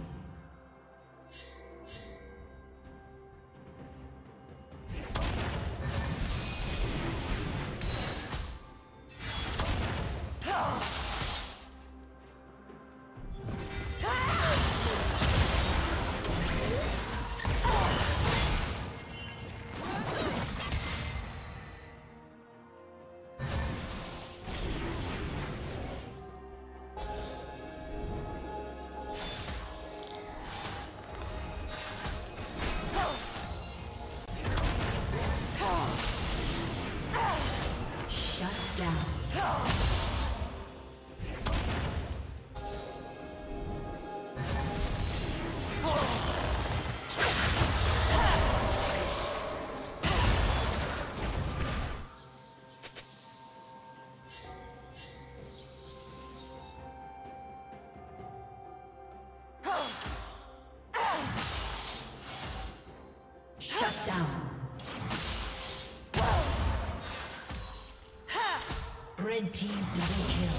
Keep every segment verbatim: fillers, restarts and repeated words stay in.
Red team double kill.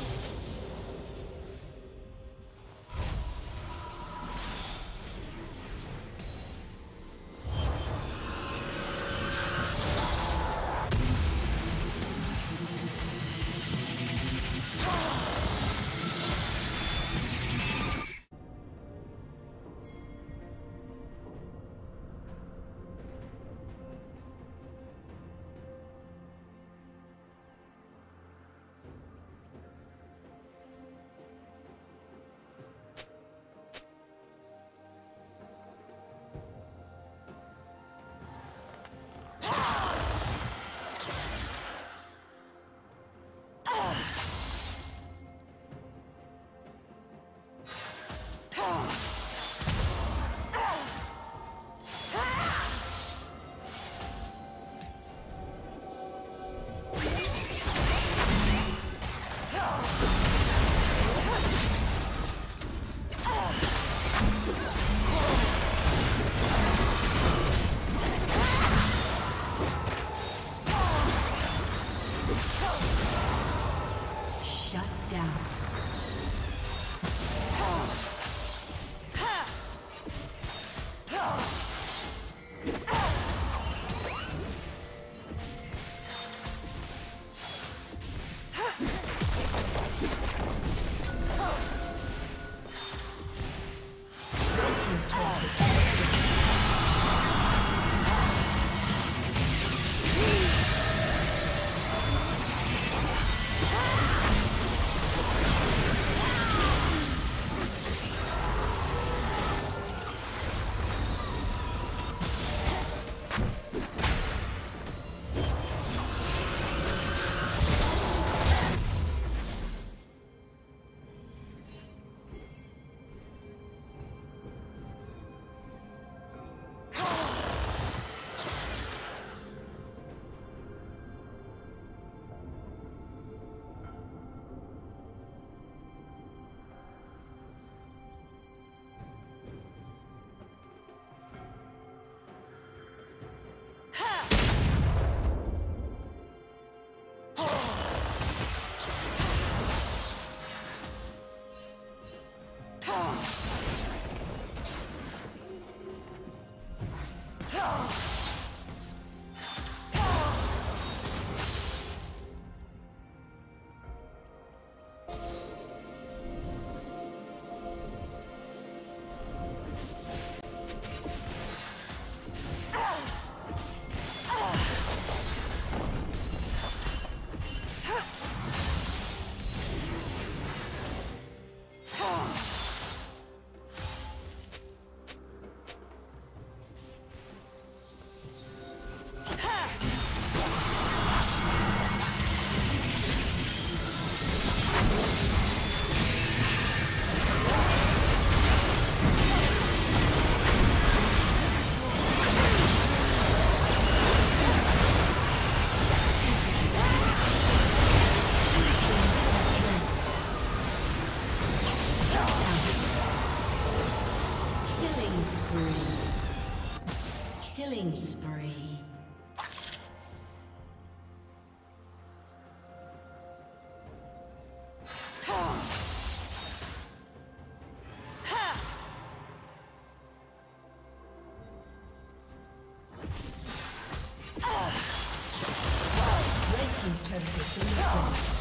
turret has been destroyed.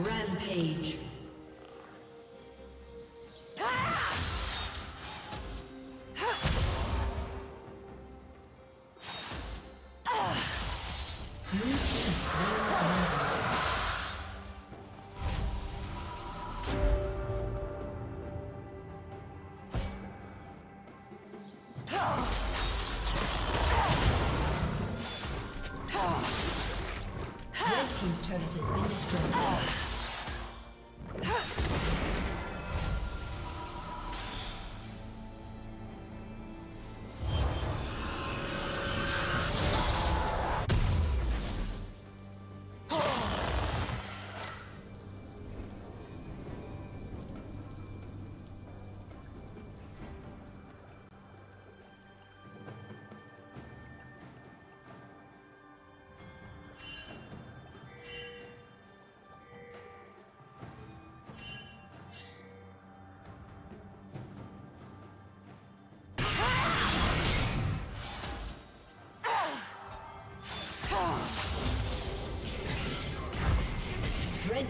Rampage.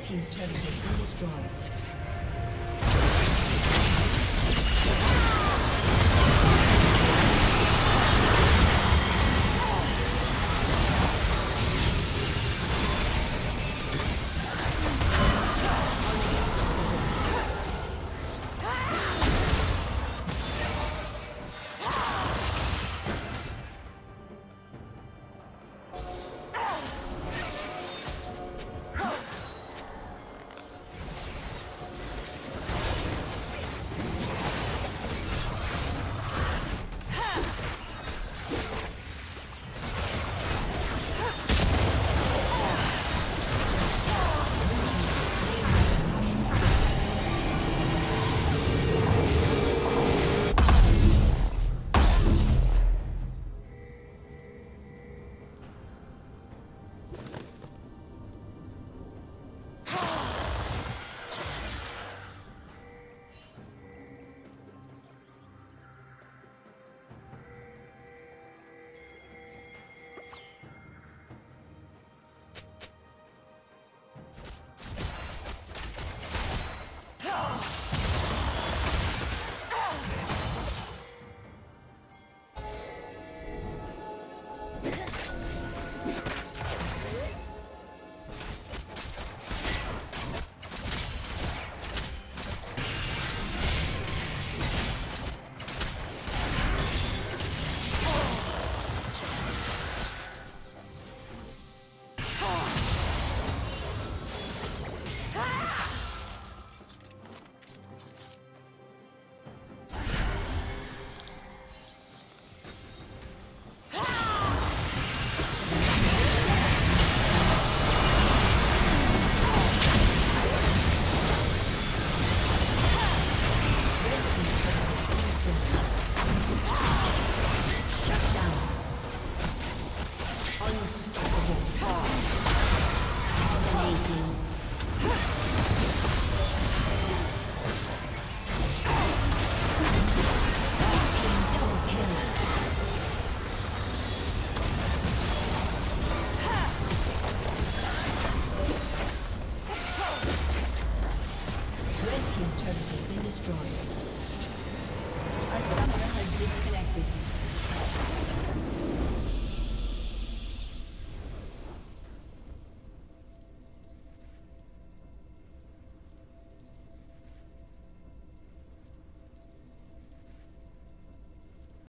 Team's turret has been destroyed.